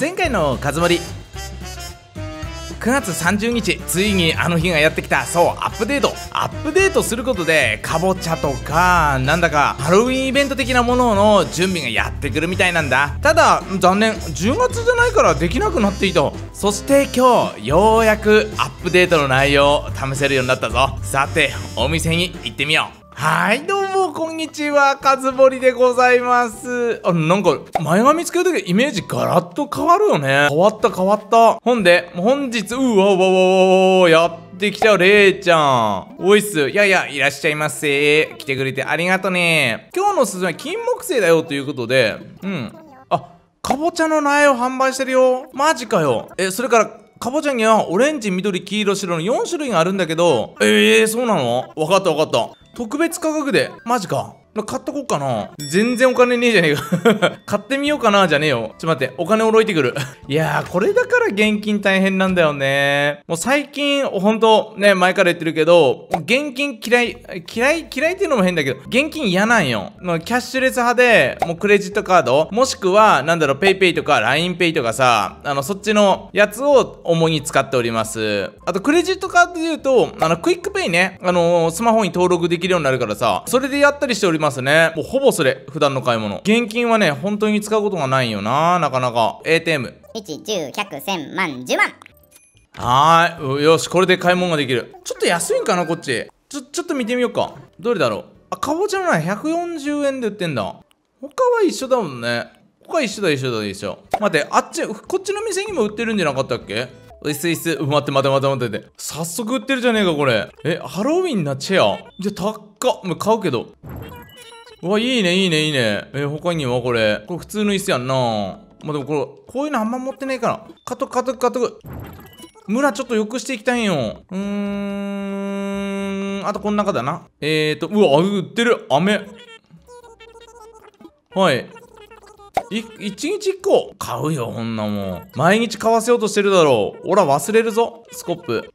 前回のカズモリ9月30日ついにあの日がやってきた。そうアップデートすることでかぼちゃとかなんだかハロウィンイベント的なものの準備がやってくるみたいなんだ。ただ残念10月じゃないからできなくなっていた。そして今日ようやくアップデートの内容を試せるようになったぞ。さてお店に行ってみよう。はいどうもこんにちは、カズボリでございます。なんか前髪つけるときイメージガラッと変わるよね。変わった。ほんで本日うわやってきたレイちゃん。おいっす。いらっしゃいませ。来てくれてありがとね。今日のすずめ金木犀だよということで、かぼちゃの苗を販売してるよ。マジかよ。それからかぼちゃにはオレンジ、緑、黄色、白の4種類があるんだけど、そうなの？わかった。特別価格で。マジか。買っとこうかな。全然お金ねえじゃねえか。買ってみようかな、じゃねえよ。ちょっと待って、お金おろいてくる。いやー、これだから現金大変なんだよね。もう最近、ほんと、ね、前から言ってるけど、現金嫌いっていうのも変だけど、現金嫌なんよ。キャッシュレス派で、もうクレジットカード、もしくは、PayPay とか LINEPay とかさ、そっちのやつを主に使っております。あと、クレジットカードで言うと、クイックペイね、スマホに登録できるようになるからさ、それでやったりしております。もうほぼそれ普段の買い物。現金はね本当に使うことがないよな、なかなか。 ATM1、 10、100、1000万、10万。はーい、よし、これで買い物ができる。ちょっと安いんかなこっち。ちょっと見てみようか。どれだろう。あ、かぼちゃの苗140円で売ってんだ。他は一緒だもんね。他一緒だ。待って、あっちこっちの店にも売ってるんじゃなかったっけ。待って。早速売ってるじゃねえかこれ。ハロウィンなチェアじゃ高っ。もう買うけど。うわ、いいね。他にはこれ普通の椅子やんな。まあ、でもこういうのあんま持ってないから。買っとく。村ちょっと良くしていきたいんよ。あとこの中だな。うわ、売ってる。飴。はい。一日1個。買うよ、こんなもん。毎日買わせようとしてるだろう。俺は忘れるぞ。スコップ。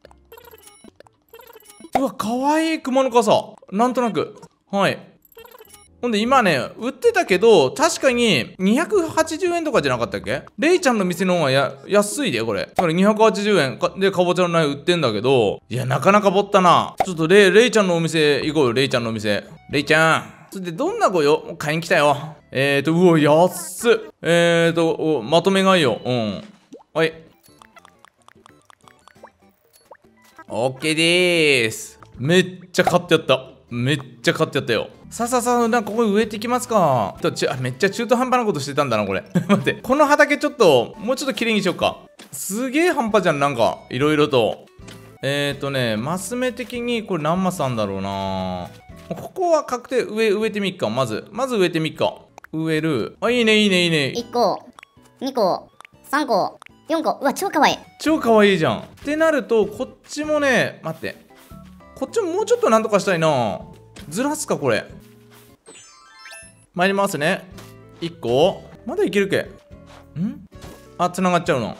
うわ、かわいい熊の傘。なんとなく。はい。ほんで今ね、売ってたけど、確かに280円とかじゃなかったっけ？レイちゃんの店の方が安いで、これ。だから280円でかぼちゃの苗売ってんだけど、いや、なかなかぼったな。ちょっとレイちゃんのお店行こうよ、レイちゃんのお店。レイちゃん。それで、どんな子よ？買いに来たよ。うわ、安っ。まとめ買いよ。はい。OK でーす。めっちゃ買ってやったよ。さあ、ここに植えていきますか。めっちゃ中途半端なことしてたんだな、これ。待って、この畑もうちょっと綺麗にしようか。すげえ半端じゃん、なんか、いろいろと。マス目的に、これ何マスなんだろうな。ここは確定、植えてみっか、まず植えてみっか。植える。あ、いいね。1個、2個、3個、4個。うわ、超かわいいじゃん。ってなると、こっちもね、待って。こっちももうちょっとなんとかしたいな。ずらすか、これ。参りますね。1個。まだいけるけ。あ、繋がっちゃうの。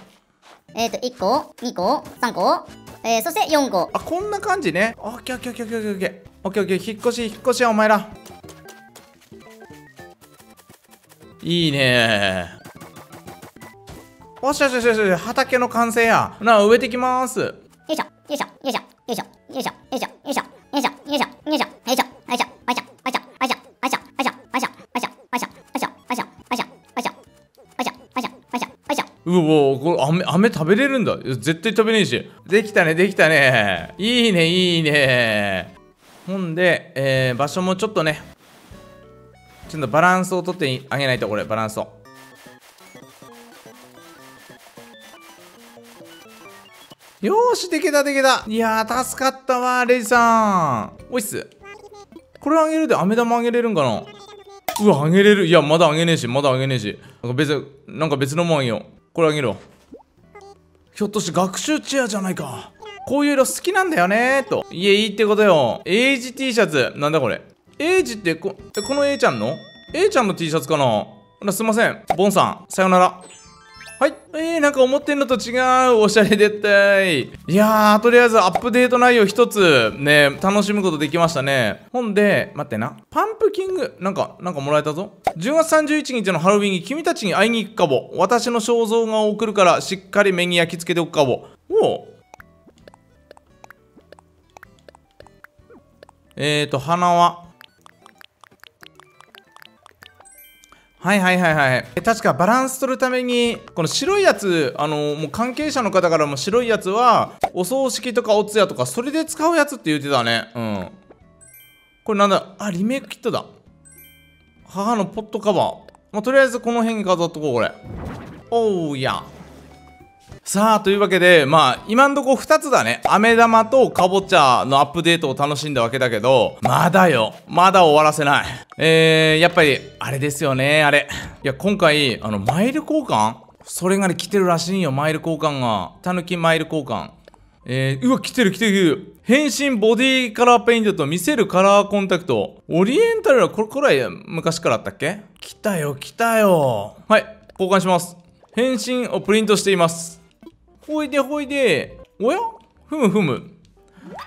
1個、2個、3個、そして4個。あ、こんな感じね。オッケー。引っ越しや、お前ら。いいねー。おしゃ、畑の完成や。植えてきます。これ飴食べれるんだ。絶対食べねえし。できたね。いいね。ほんで、場所もちょっとバランスをとってあげないと。これバランスを。よーし、できた。いやー、助かったわー、レイさん。おいっす。これあげるで、飴玉あげれるんかな。うわ、あげれる。いや、まだあげねえし。なんか別のもんあげよう。これあげるわ。ひょっとして学習チェアじゃないか。こういう色好きなんだよねーと。いいってことよ。エイジ T シャツ。なんだこれ。エイジってこの A ちゃんの T シャツかな。すいません。ボンさん、さよなら。はい。なんか思ってんのと違う。おしゃれでったい。いやー、とりあえずアップデート内容一つ、ね、楽しむことできましたね。ほんで、待ってな。パンプキング、なんかもらえたぞ。10月31日のハロウィンに君たちに会いに行くかも。私の肖像画を送るから、しっかり目に焼き付けておくかも。おう。花は。はいはいはいはい。確かバランス取るために、この白いやつ、もう関係者の方からも白いやつは、お葬式とかお通夜とか、それで使うやつって言ってたね。うん。これなんだ、あ、リメイクキットだ。母のポットカバー。まあ、とりあえずこの辺に飾っとこう、これ。おうや。さあ、というわけで、まあ、今んとこ2つだね。飴玉とかぼちゃのアップデートを楽しんだわけだけど、まだよ。まだ終わらせない。やっぱり、あれですよね、あれ。いや、今回、マイル交換それがね、来てるらしいんよ、マイル交換が。たぬきマイル交換。うわ、来てる来てる。変身ボディカラーペイントと見せるカラーコンタクト。オリエンタルはこれは昔からあったっけ？来たよ、来たよ。はい、交換します。変身をプリントしています。ほいでほいで。おや？ふむふむ。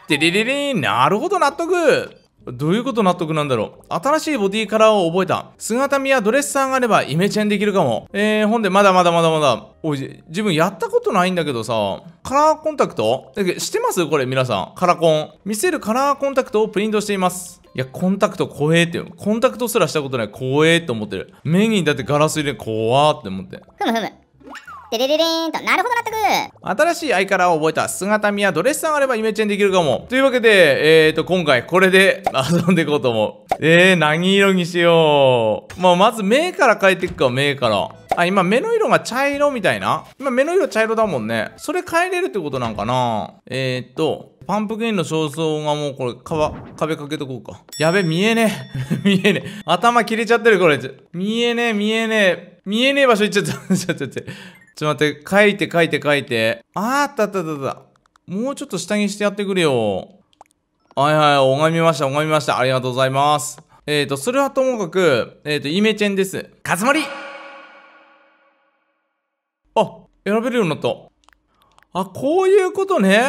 でれれれーん。なるほど、納得。どういうこと納得なんだろう。新しいボディカラーを覚えた。姿見やドレッサーがあればイメチェンできるかも。ほんで、まだ。おい、自分やったことないんだけどさ。カラーコンタクト？だけど、知ってますこれ、皆さん。カラコン。見せるカラーコンタクトをプリントしています。いや、コンタクト怖えって。コンタクトすらしたことない。怖えって思ってる。目にだってガラス入れ怖ーって思って。ふむふむ。でれれれんと、なるほど、納得。新しいアイカラーを覚えた。姿見やドレッサーがあればイメチェンできるかも。というわけで、今回これで遊んでいこうと思う。何色にしよう。まあ、まず目から変えていくか、目から。あ、今目の色が茶色みたいな。今目の色茶色だもんね。それ変えれるってことなんかな。パンプキンの肖像がもうこれ、壁かけとこうか。やべ、見えねえ。見えねえ。頭切れちゃってる、これ。見えねえ。見えねえ場所行っちゃった。ちょっと待って、書いて。あった。もうちょっと下にしてやってくれよ。はい、拝みました。ありがとうございます。それはともかく、イメチェンです。かずまり！あ、選べるようになった。あ、こういうことね。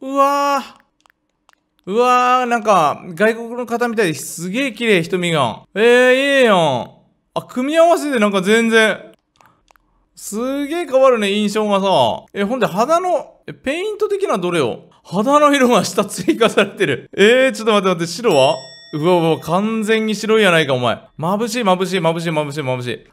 うわー、なんか、外国の方みたいですげえ綺麗、瞳が。いいやん。あ、組み合わせでなんか全然。すげえ変わるね、印象がさ。ほんで、肌の、ペイント的などれよ？肌の色が下追加されてる。ちょっと待って、白は？うわ、完全に白いやないか、お前。眩しい。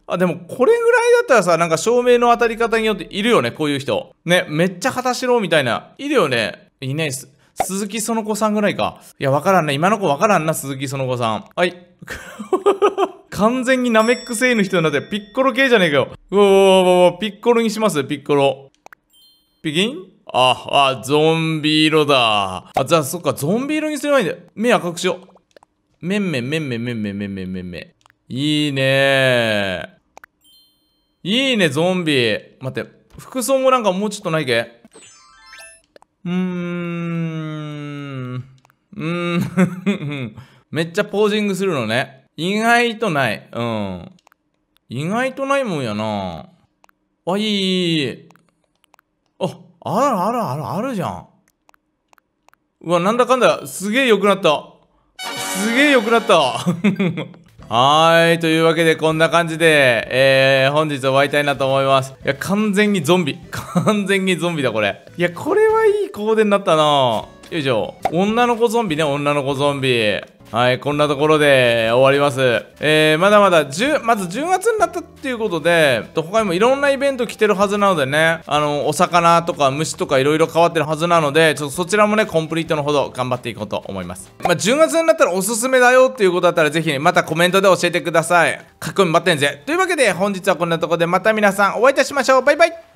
あ、でも、これぐらいだったらさ、なんか照明の当たり方によっているよね、こういう人。ね、めっちゃ肌白みたいな。いるよね。いないっす。鈴木その子さんぐらいか。いや、わからんね。今の子わからんな、鈴木その子さん。はい。完全にナメック星の人になって、ピッコロ系じゃねえかよ。うわ、ピッコロにします、ピッコロ。ピキン？あ、ゾンビ色だ。あ、じゃあ、そっか、ゾンビ色にすればいいんだよ。目赤くしよう。めんめん。いいねー。いいね、ゾンビ。待って、服装もなんかもうちょっとないけ？めっちゃポージングするのね。意外とない。うん。意外とないもんやな。あ、いい。あるじゃん。うわ、なんだかんだ。すげえ良くなった。はい。というわけで、こんな感じで、本日終わりたいなと思います。いや、完全にゾンビだ、これ。いや、これはいいコーデになったな。よいしょ。女の子ゾンビ。はい、こんなところで終わります。まず10月になったっていうことで、他にもいろんなイベント来てるはずなのでね、お魚とか虫とかいろいろ変わってるはずなので、ちょっとそちらもね、コンプリートのほど頑張っていこうと思います。10月になったらおすすめだよっていうことだったら、ぜひ、ね、またコメントで教えてください。かっこいい待ってんぜ。というわけで、本日はこんなところでまた皆さんお会いいたしましょう。バイバイ。